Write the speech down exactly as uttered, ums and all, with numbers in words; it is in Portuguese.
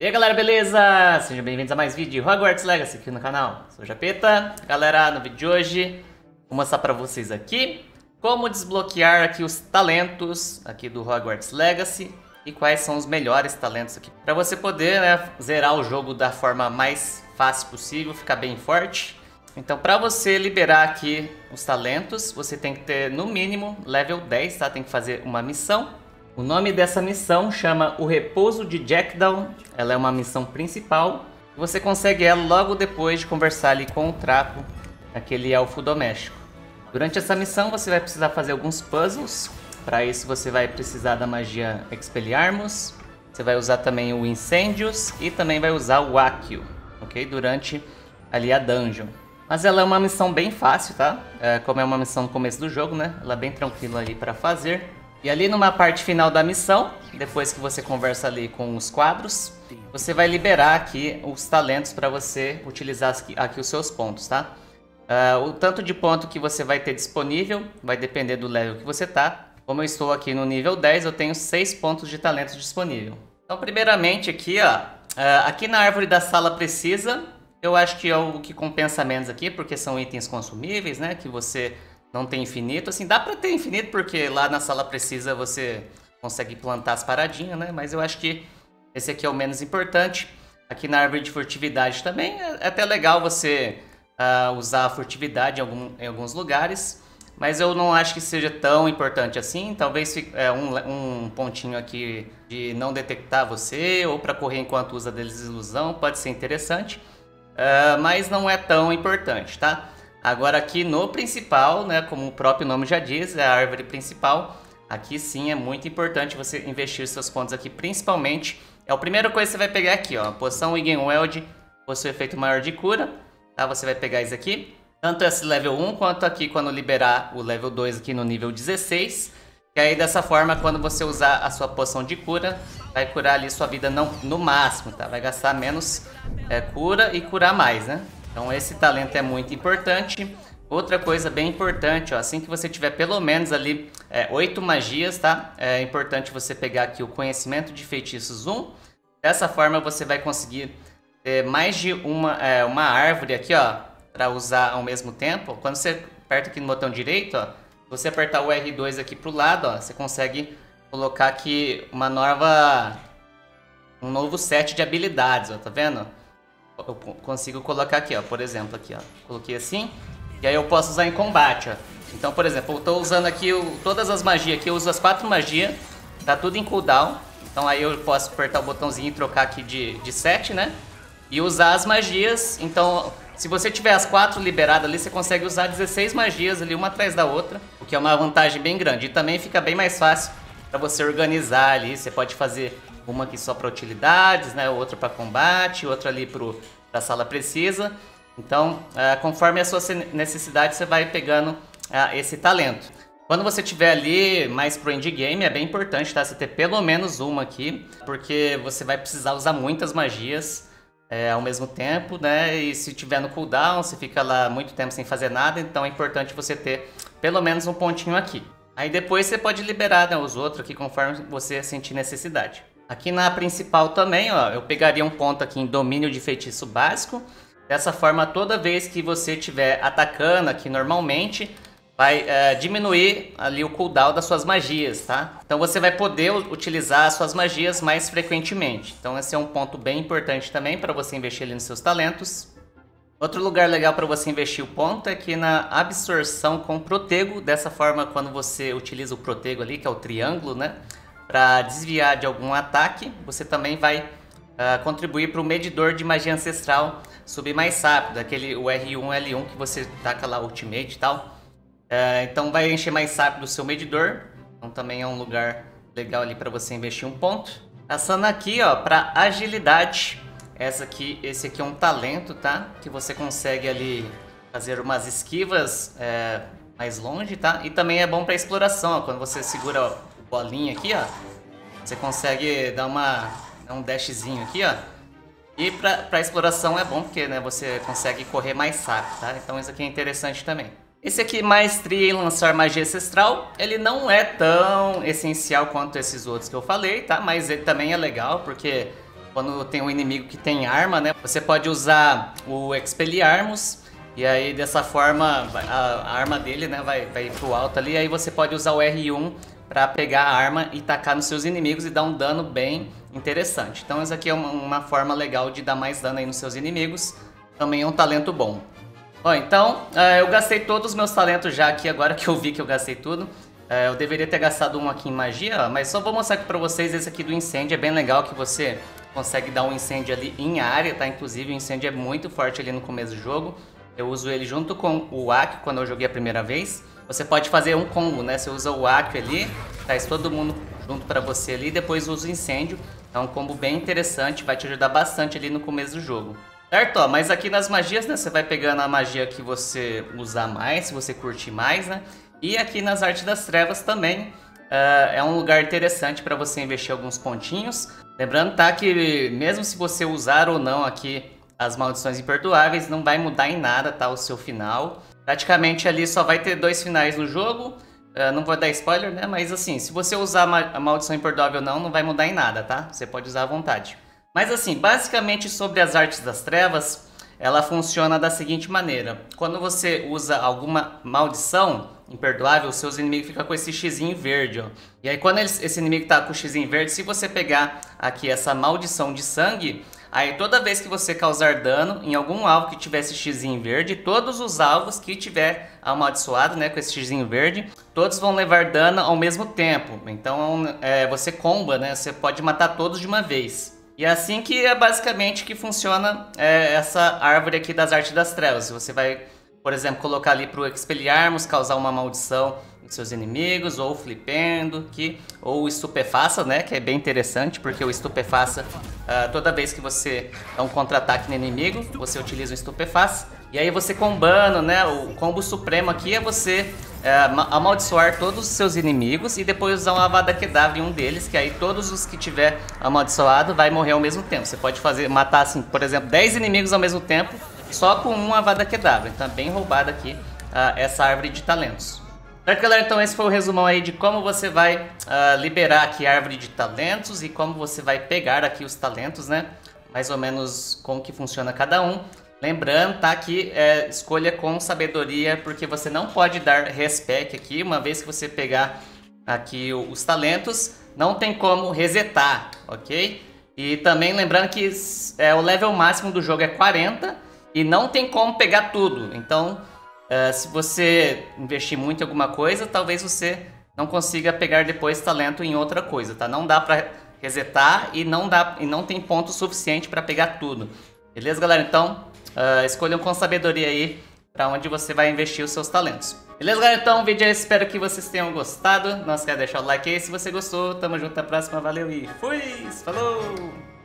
E aí galera, beleza? Sejam bem-vindos a mais vídeo Hogwarts Legacy aqui no canal. Sou o Japeta. Galera, no vídeo de hoje vou mostrar pra vocês aqui como desbloquear aqui os talentos aqui do Hogwarts Legacy e quais são os melhores talentos aqui pra você poder, né, zerar o jogo da forma mais fácil possível, ficar bem forte. Então pra você liberar aqui os talentos, você tem que ter no mínimo level dez, tá? Tem que fazer uma missão. O nome dessa missão chama O Repouso de Jackdown. Ela é uma missão principal. Você consegue ela logo depois de conversar ali com o Trapo, aquele elfo doméstico. Durante essa missão você vai precisar fazer alguns puzzles. Para isso você vai precisar da magia Expelliarmus. Você vai usar também o Incendios e também vai usar o Accio, ok? Durante ali a dungeon. Mas ela é uma missão bem fácil, tá? É, como é uma missão no começo do jogo, né? Ela é bem tranquila ali para fazer. E ali numa parte final da missão, depois que você conversa ali com os quadros, você vai liberar aqui os talentos para você utilizar aqui os seus pontos, tá? Uh, o tanto de ponto que você vai ter disponível vai depender do level que você tá. Como eu estou aqui no nível dez, eu tenho seis pontos de talento disponível. Então primeiramente aqui, ó, uh, aqui na árvore da sala precisa, eu acho que é o que compensa menos aqui, porque são itens consumíveis, né, que você... Não tem infinito, assim, dá pra ter infinito porque lá na sala precisa você consegue plantar as paradinhas, né? Mas eu acho que esse aqui é o menos importante. Aqui na árvore de furtividade também é até legal você uh, usar a furtividade em, algum, em alguns lugares. Mas eu não acho que seja tão importante assim. Talvez é, um, um pontinho aqui de não detectar você ou pra correr enquanto usa desilusão pode ser interessante. Uh, mas não é tão importante, tá? Agora aqui no principal, né, como o próprio nome já diz, é a árvore principal. Aqui sim é muito importante você investir seus pontos aqui, principalmente. É a primeira coisa que você vai pegar aqui, ó. Poção Wigan Weld, possui efeito maior de cura, tá? Você vai pegar isso aqui. Tanto esse level um, quanto aqui quando liberar o level dois aqui no nível dezesseis. E aí dessa forma, quando você usar a sua poção de cura, vai curar ali sua vida não, no máximo, tá? Vai gastar menos é, cura e curar mais, né? Então esse talento é muito importante. Outra coisa bem importante, ó, assim que você tiver pelo menos ali é, oito magias, tá? É importante você pegar aqui o Conhecimento de Feitiços um. Dessa forma você vai conseguir ter mais de uma, é, uma árvore aqui, ó, para usar ao mesmo tempo. Quando você aperta aqui no botão direito, ó, você apertar o R dois aqui pro lado, ó, você consegue colocar aqui uma nova, um novo set de habilidades, ó, tá vendo? Eu consigo colocar aqui, ó, por exemplo, aqui, ó, coloquei assim, e aí eu posso usar em combate, ó. Então, por exemplo, eu tô usando aqui o, todas as magias aqui, eu uso as quatro magias, tá tudo em cooldown, então aí eu posso apertar o botãozinho e trocar aqui de, de set, né, e usar as magias. Então, se você tiver as quatro liberadas ali, você consegue usar dezesseis magias ali, uma atrás da outra, o que é uma vantagem bem grande, e também fica bem mais fácil para você organizar ali. Você pode fazer uma aqui só para utilidades, né? Outra para combate, outra ali para a sala precisa. Então, uh, conforme a sua necessidade, você vai pegando uh, esse talento. Quando você tiver ali mais pro endgame, é bem importante, tá? Você ter pelo menos uma aqui, porque você vai precisar usar muitas magias é, ao mesmo tempo, né? E se tiver no cooldown, você fica lá muito tempo sem fazer nada, então é importante você ter pelo menos um pontinho aqui. Aí depois você pode liberar, né, os outros aqui conforme você sentir necessidade. Aqui na principal também, ó, eu pegaria um ponto aqui em Domínio de Feitiço Básico. Dessa forma, toda vez que você estiver atacando aqui normalmente, vai é, diminuir ali o cooldown das suas magias, tá? Então você vai poder utilizar as suas magias mais frequentemente. Então esse é um ponto bem importante também para você investir ali nos seus talentos. Outro lugar legal para você investir o ponto é aqui na Absorção com Protego. Dessa forma, quando você utiliza o Protego ali, que é o triângulo, né, para desviar de algum ataque, você também vai uh, contribuir para o medidor de magia ancestral subir mais rápido, aquele R um L um que você taca lá ultimate e tal. Uh, então vai encher mais rápido o seu medidor, então também é um lugar legal ali para você investir um ponto. Passando aqui, ó, para agilidade, essa aqui, esse aqui é um talento, tá? Que você consegue ali fazer umas esquivas é, mais longe, tá? E também é bom para exploração, ó, quando você segura, ó, bolinha aqui, ó, você consegue dar uma, um dashzinho aqui, ó. E pra, pra exploração é bom porque, né, você consegue correr mais rápido, tá? Então isso aqui é interessante também. Esse aqui, Maestria em Lançar Magia Ancestral, ele não é tão essencial quanto esses outros que eu falei, tá? Mas ele também é legal porque Quando tem um inimigo que tem arma, né? Você pode usar o Expelliarmus. E aí, dessa forma, a arma dele, né, vai, vai pro alto ali. Aí você pode usar o R um pra pegar a arma e tacar nos seus inimigos e dar um dano bem interessante. Então isso aqui é uma, uma forma legal de dar mais dano aí nos seus inimigos. Também é um talento bom. Bom, então eu gastei todos os meus talentos já aqui, agora que eu vi que eu gastei tudo. Eu deveria ter gastado um aqui em magia, mas só vou mostrar aqui pra vocês esse aqui do incêndio. É bem legal que você consegue dar um incêndio ali em área, tá? Inclusive o incêndio é muito forte ali no começo do jogo. Eu uso ele junto com o Accio quando eu joguei a primeira vez. Você pode fazer um combo, né? Você usa o Accio ali, traz todo mundo junto pra você ali, depois usa o incêndio. É um combo bem interessante, vai te ajudar bastante ali no começo do jogo. Certo, ó, mas aqui nas magias, né? Você vai pegando a magia que você usar mais, se você curtir mais, né? E aqui nas artes das trevas também. Uh, é um lugar interessante para você investir alguns pontinhos. Lembrando, tá, que mesmo se você usar ou não aqui as maldições imperdoáveis, não vai mudar em nada, tá, o seu final. Praticamente ali só vai ter dois finais no jogo. Uh, não vou dar spoiler, né? Mas assim, se você usar a maldição imperdoável ou não, não vai mudar em nada, tá? Você pode usar à vontade. Mas assim, basicamente sobre as artes das trevas, ela funciona da seguinte maneira. Quando você usa alguma maldição imperdoável, seus inimigos ficam com esse xizinho verde, ó. E aí quando eles, esse inimigo tá com o xizinho verde, se você pegar aqui essa maldição de sangue, aí toda vez que você causar dano em algum alvo que tiver esse xizinho verde, todos os alvos que tiver amaldiçoado, né, com esse xizinho verde, todos vão levar dano ao mesmo tempo. Então é, você comba, né, você pode matar todos de uma vez. E é assim que é basicamente que funciona é, essa árvore aqui das artes das trevas. Você vai, por exemplo, colocar ali pro Expelliarmus, causar uma maldição nos seus inimigos, ou Flipendo, que, ou Estupefaça, né? Que é bem interessante, porque o Estupefaça, uh, toda vez que você dá um contra-ataque no inimigo, você utiliza o Estupefaça. E aí você combando, né? O combo supremo aqui é você uh, amaldiçoar todos os seus inimigos e depois usar um Avada Kedavra em um deles, que aí todos os que tiver amaldiçoado vai morrer ao mesmo tempo. Você pode fazer, matar, assim, por exemplo, dez inimigos ao mesmo tempo, só com um Avada Kedavra. Então é bem roubada aqui uh, essa árvore de talentos. Certo, galera? Então esse foi o resumão aí de como você vai uh, liberar aqui a árvore de talentos e como você vai pegar aqui os talentos, né? Mais ou menos como que funciona cada um. Lembrando, tá? Que é, escolha com sabedoria, porque você não pode dar respec aqui. Uma vez que você pegar aqui os talentos, não tem como resetar, ok? E também lembrando que é, o level máximo do jogo é quarenta. E não tem como pegar tudo, então uh, se você investir muito em alguma coisa, talvez você não consiga pegar depois talento em outra coisa, tá? Não dá pra resetar e não, dá, e não tem ponto suficiente pra pegar tudo. Beleza, galera? Então, uh, escolham com sabedoria aí pra onde você vai investir os seus talentos. Beleza, galera? Então, o vídeo é esse. Espero que vocês tenham gostado. Não esquece de deixar o like aí se você gostou. Tamo junto na próxima. Valeu e fui! Falou!